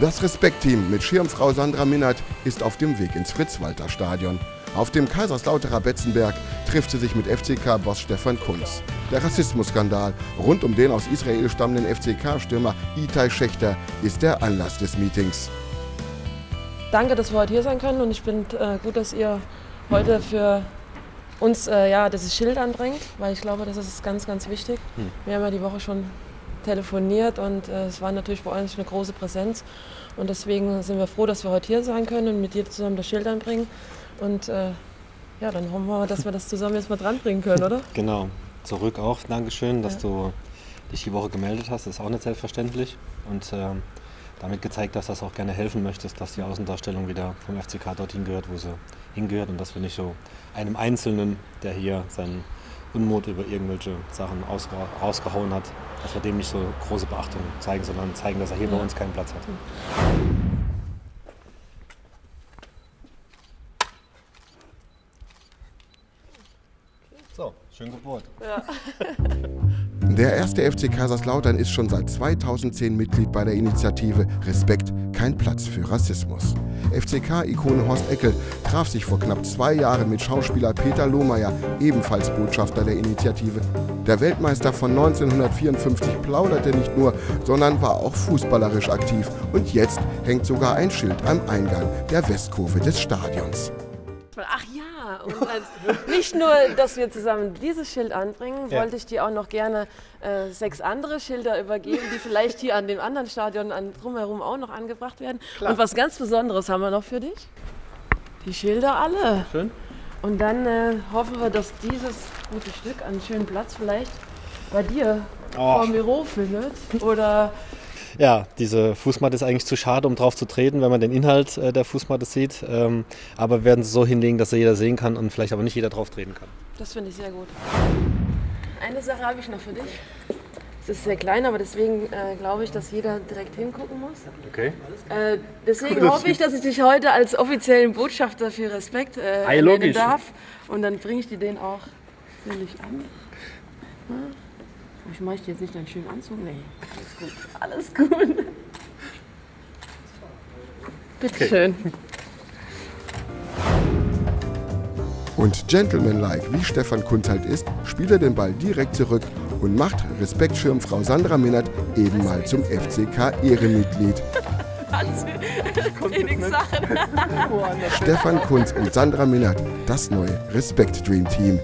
Das Respekt-Team mit Schirmfrau Sandra Minnert ist auf dem Weg ins Fritzwalter Stadion. Auf dem Kaiserslauterer Betzenberg trifft sie sich mit FCK-Boss Stefan Kuntz. Der Rassismusskandal rund um den aus Israel stammenden FCK-Stürmer Itay Schächter ist der Anlass des Meetings. Danke, dass wir heute hier sein können, und ich finde gut, dass ihr heute für uns dieses Schild anbringt, weil ich glaube, das ist ganz, ganz wichtig. Wir haben ja die Woche schon telefoniert und es war natürlich bei uns eine große Präsenz, und deswegen sind wir froh, dass wir heute hier sein können und mit dir zusammen das Schild anbringen, und dann hoffen wir, dass wir das zusammen jetzt mal dranbringen können, oder? Genau. Zurück auch. Dankeschön, dass du dich die Woche gemeldet hast. Das ist auch nicht selbstverständlich, und damit gezeigt hast, dass du auch gerne helfen möchtest, dass die Außendarstellung wieder vom FCK dorthin gehört, wo sie hingehört, und dass wir nicht so einem Einzelnen, der hier seinen Unmut über irgendwelche Sachen rausgehauen hat, dass wir dem nicht so große Beachtung zeigen, sondern zeigen, dass er hier bei uns keinen Platz hat. So, schön gebohrt. Ja. Der 1. FC Kaiserslautern ist schon seit 2010 Mitglied bei der Initiative Respekt! Kein Platz für Rassismus. FCK-Ikone Horst Eckel traf sich vor knapp 2 Jahren mit Schauspieler Peter Lohmeier, ebenfalls Botschafter der Initiative. Der Weltmeister von 1954 plauderte nicht nur, sondern war auch fußballerisch aktiv. Und jetzt hängt sogar ein Schild am Eingang der Westkurve des Stadions. Ach ja, und nicht nur, dass wir zusammen dieses Schild anbringen, wollte ich dir auch noch gerne 6 andere Schilder übergeben, die vielleicht hier an dem anderen Stadion drumherum auch noch angebracht werden. Klar. Und was ganz Besonderes haben wir noch für dich. Die Schilder alle. Schön. Und dann hoffen wir, dass dieses gute Stück einen schönen Platz vielleicht bei dir vorm Büro findet. Oder ja, diese Fußmatte ist eigentlich zu schade, um drauf zu treten, wenn man den Inhalt der Fußmatte sieht. Aber wir werden sie so hinlegen, dass jeder sehen kann und vielleicht aber nicht jeder drauf treten kann. Das finde ich sehr gut. Eine Sache habe ich noch für dich. Es ist sehr klein, aber deswegen glaube ich, dass jeder direkt hingucken muss. Okay. Deswegen hoffe ich, dass ich dich heute als offiziellen Botschafter für Respekt nennen darf. Und dann bringe ich dir den auch natürlich an. Na? Ich mache jetzt nicht einen schönen Anzug, nee. Alles gut, alles gut. Bitteschön. Okay. Und gentlemanlike, wie Stefan Kuntz halt ist, spielt er den Ball direkt zurück und macht Respektschirmfrau Sandra Minnert eben mal zum FCK-Ehrenmitglied. Stefan Kuntz und Sandra Minnert, das neue Respekt-Dream-Team.